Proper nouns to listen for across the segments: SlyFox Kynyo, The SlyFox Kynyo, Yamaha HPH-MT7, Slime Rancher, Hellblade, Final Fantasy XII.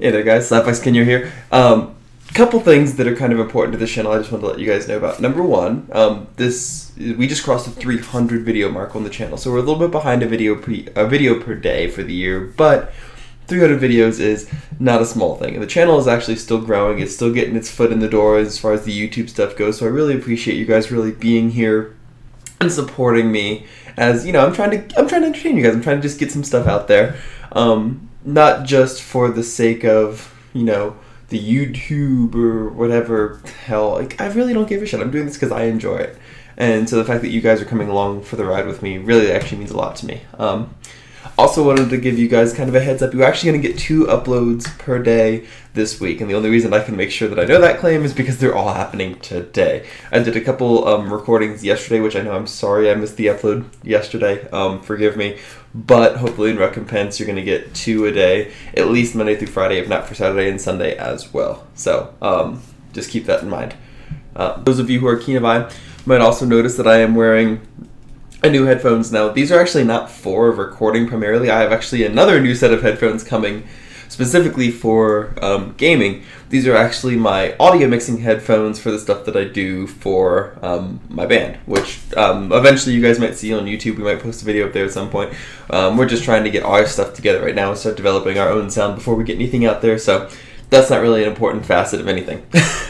Hey there guys, SlyFox Kynyo here. Couple things that are kind of important to this channel I just wanted to let you guys know about. Number one, we just crossed the 300 video mark on the channel, so we're a little bit behind a video per day for the year, but 300 videos is not a small thing. And the channel is actually still growing, it's still getting its foot in the door as far as the YouTube stuff goes, so I really appreciate you guys really being here and supporting me as, you know, I'm trying to entertain you guys, I'm trying to just get some stuff out there. Not just for the sake of, you know, the YouTube or whatever hell. Like, I really don't give a shit. I'm doing this because I enjoy it. And so the fact that you guys are coming along for the ride with me really actually means a lot to me. Also wanted to give you guys kind of a heads up. You're actually going to get 2 uploads per day this week. And the only reason I can make sure that I know that claim is because they're all happening today. I did a couple recordings yesterday, which I know I'm sorry I missed the upload yesterday. Forgive me. But hopefully in recompense, you're going to get 2 a day, at least Monday through Friday, if not for Saturday and Sunday as well. So just keep that in mind. Those of you who are keen of eye might also notice that I am wearing new headphones now. These are actually not for recording primarily. I have actually another new set of headphones coming specifically for gaming. These are actually my audio mixing headphones for the stuff that I do for my band, which eventually you guys might see on YouTube. We might post a video up there at some point. We're just trying to get our stuff together right now and start developing our own sound before we get anything out there, so that's not really an important facet of anything,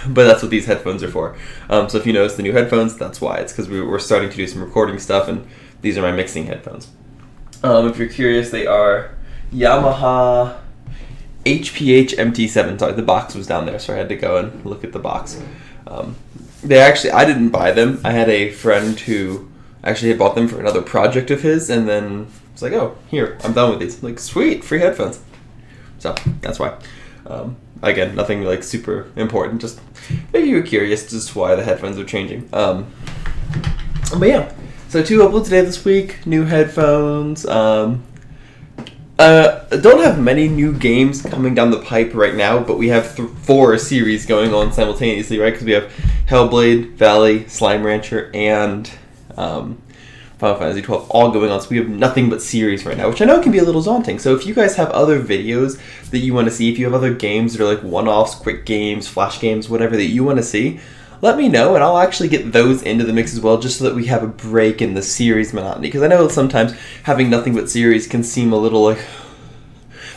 but that's what these headphones are for. So if you notice the new headphones, that's why. It's because we're starting to do some recording stuff, and these are my mixing headphones. If you're curious, they are Yamaha HPH-MT7. Sorry, the box was down there, so I had to go and look at the box. They actually, I didn't buy them. I had a friend who actually had bought them for another project of his, and then was like, oh, here, I'm done with these. I'm like, sweet, free headphones. So that's why. Again, nothing like super important, just maybe you were curious just why the headphones are changing. But yeah, so 2 uploads today this week, new headphones. Don't have many new games coming down the pipe right now, but we have 4 series going on simultaneously, right? Because we have Hellblade, Valley, Slime Rancher, and Final Fantasy XII all going on, so we have nothing but series right now, which I know can be a little daunting. So if you guys have other videos that you want to see, if you have other games that are like one-offs, quick games, flash games, whatever that you want to see, let me know, and I'll actually get those into the mix as well, just so that we have a break in the series monotony, because I know sometimes having nothing but series can seem a little like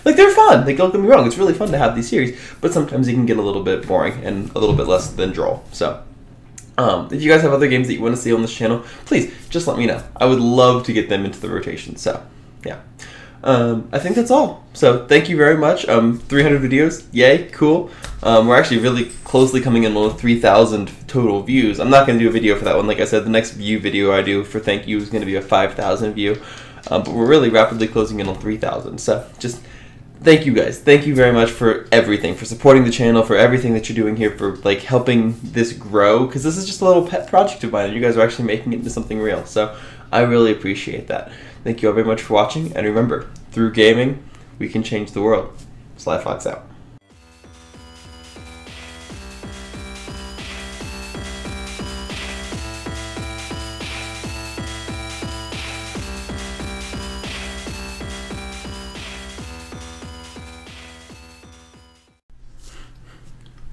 they're fun, like don't get me wrong, it's really fun to have these series, but sometimes it can get a little bit boring and a little bit less than droll, so. If you guys have other games that you want to see on this channel, please just let me know. I would love to get them into the rotation. So, yeah, I think that's all. So, thank you very much. 300 videos, yay, cool. We're actually really closely coming in with 3,000 total views. I'm not going to do a video for that one. Like I said, the next view video I do for thank you is going to be a 5,000 view. But we're really rapidly closing in on 3,000. So, just thank you guys. Thank you very much for everything, for supporting the channel, for everything that you're doing here, for like helping this grow, because this is just a little pet project of mine and you guys are actually making it into something real. So I really appreciate that. Thank you all very much for watching, and remember, through gaming, we can change the world. SlyFox out.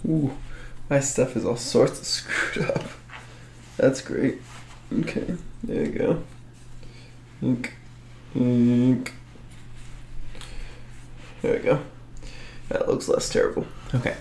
Ooh, my stuff is all sorts of screwed up. That's great. Okay, there you go. Ink, ink. There we go. That looks less terrible. Okay.